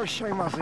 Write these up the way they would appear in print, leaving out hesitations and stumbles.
らっしゃいませ。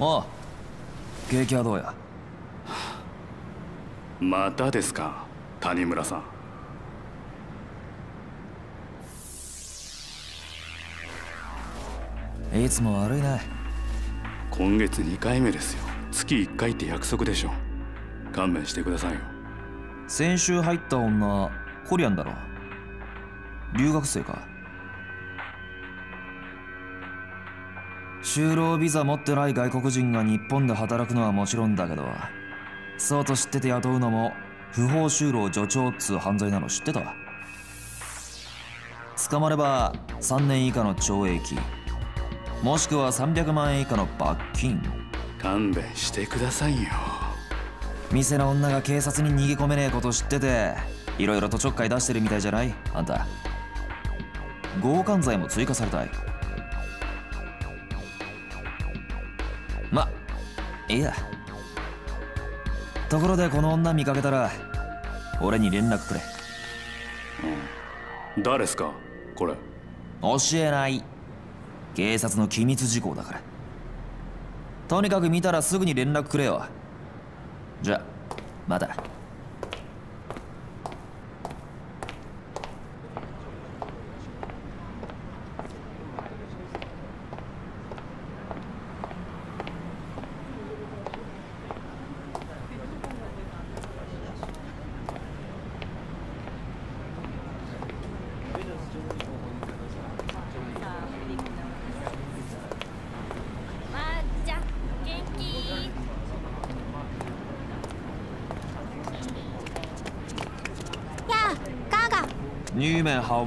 おう、景気はどうや？またですか、谷村さん。いつも悪いな。今月2回目ですよ。月1回って約束でしょ。勘弁してくださいよ。先週入った女、コリアンだろ。留学生か。就労ビザ持ってない外国人が日本で働くのはもちろんだけど、そうと知ってて雇うのも不法就労助長っつう犯罪なの知ってた？捕まれば3年以下の懲役、もしくは300万円以下の罰金。勘弁してくださいよ。店の女が警察に逃げ込めねえこと知ってて、いろいろとちょっかい出してるみたいじゃない？あんた強姦罪も追加されたい。ま、いいや。ところでこの女見かけたら俺に連絡くれ。うん、誰ですかこれ？教えない。警察の機密事項だから。とにかく見たらすぐに連絡くれよ。じゃあまた。你们好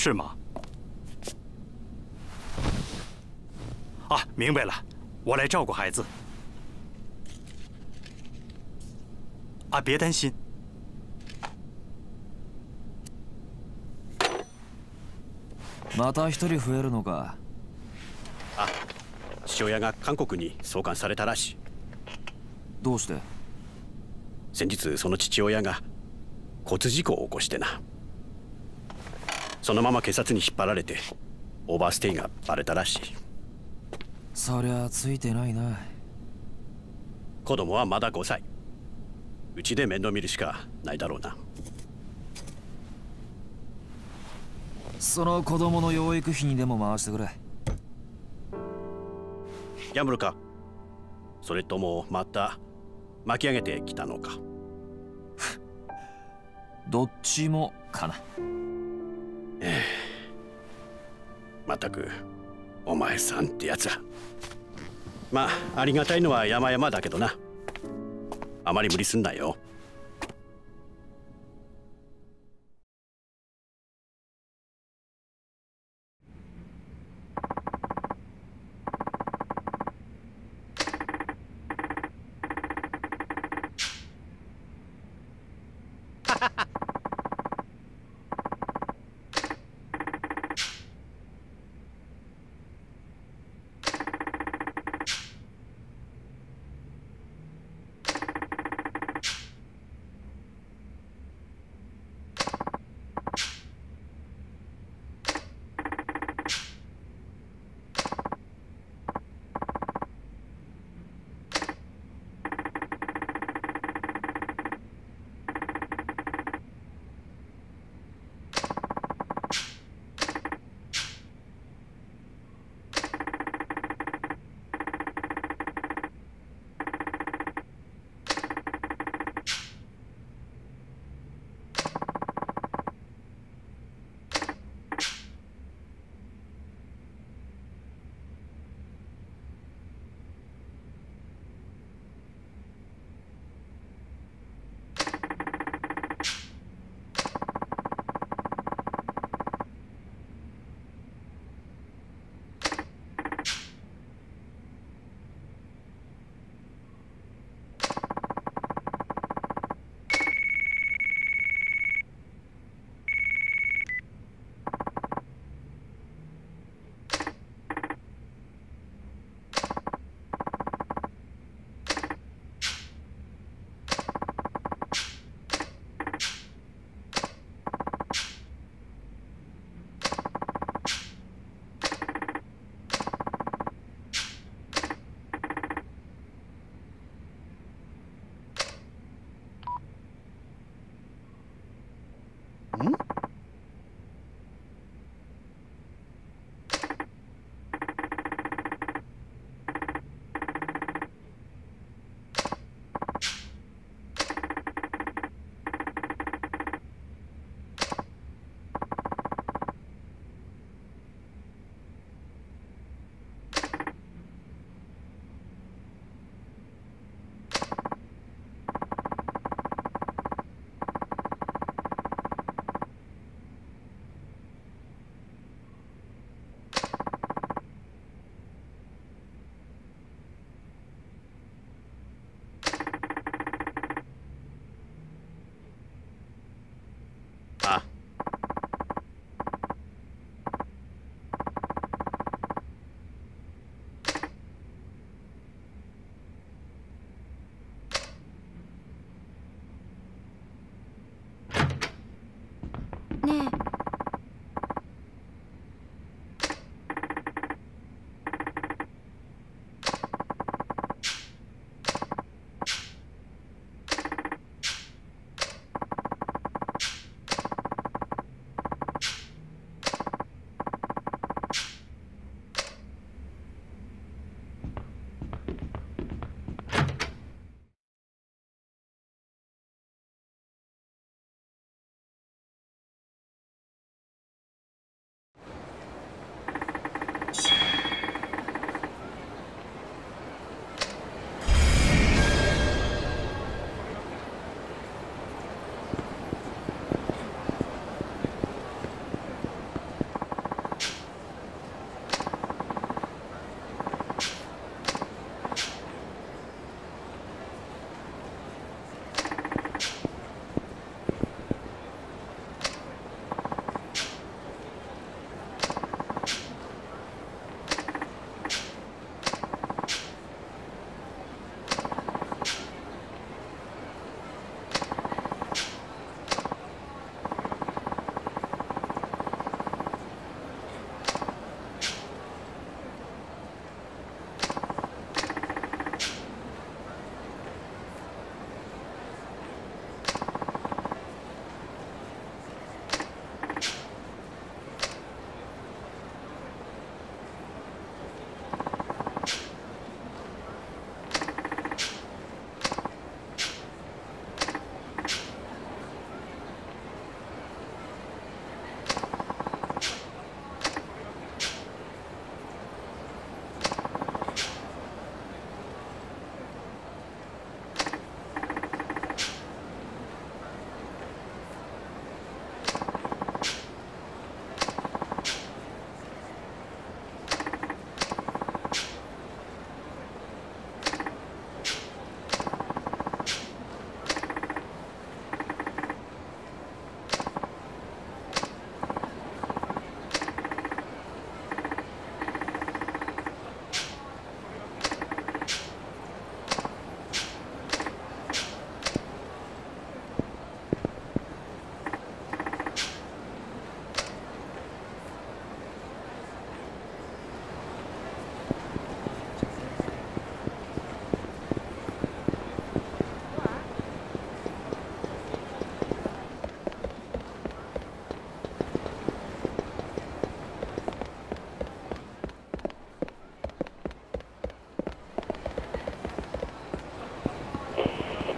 是吗？啊，明白了，我来照顾孩子。啊，别担心。また一人増えるのか。あ、父親が韓国に送還されたらしい。どうして？先日その父親が交通事故を起こしてな。そのまま警察に引っ張られてオーバーステイがバレたらしい。そりゃついてないな。子供はまだ5歳。うちで面倒見るしかないだろうな。その子供の養育費にでも回してくれ。ギャンブルか、それともまた巻き上げてきたのか。どっちもかな。まったくお前さんってやつは。まあありがたいのは山々だけどな。あまり無理すんなよ。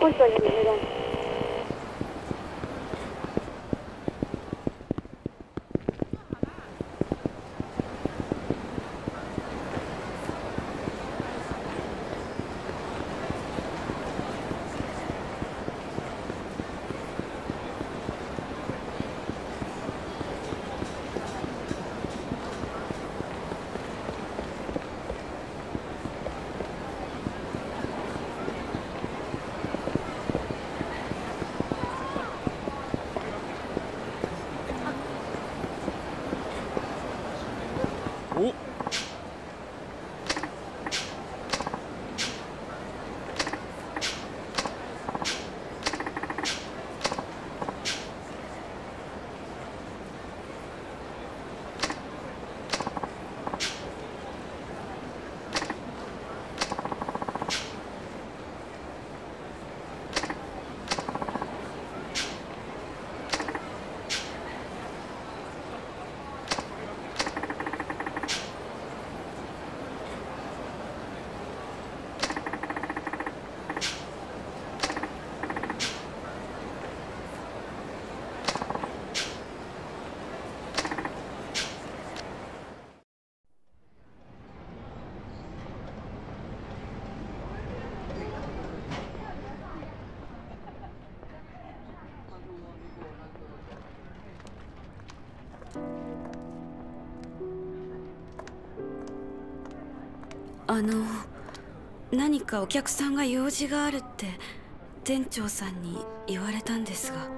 puesto el biberón.何かお客さんが用事があるって店長さんに言われたんですが。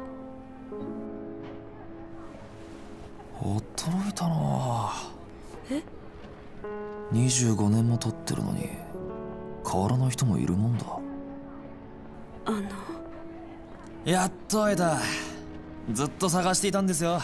驚いたな。え？ 25 年も経ってるのに変わらない人もいるもんだ。やっと会えた。ずっと探していたんですよ。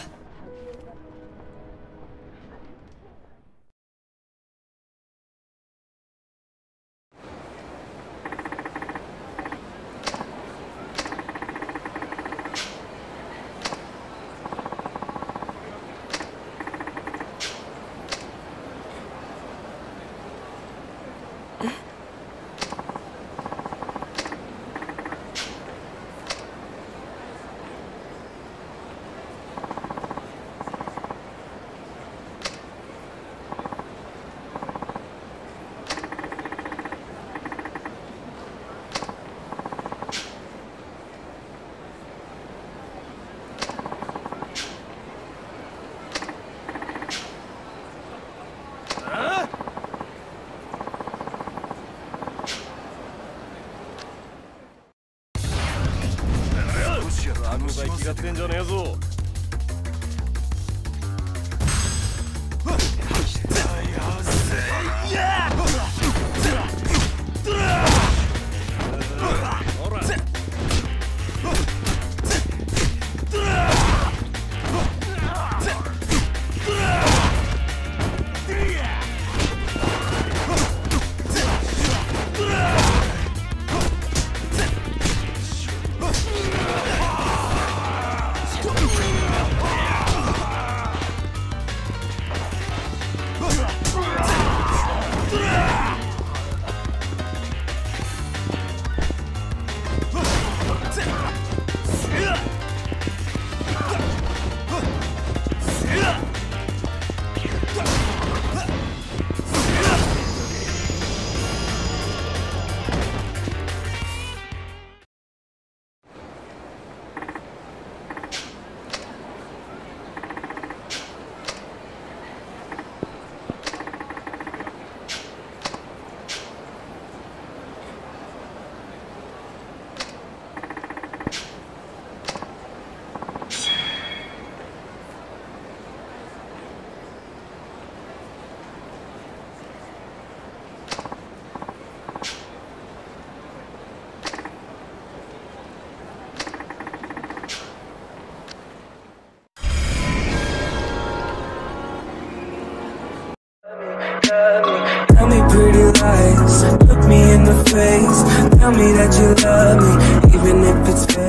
全然ねえぞ。Tell me pretty lies, look me in the face. Tell me that you love me, even if it's fake.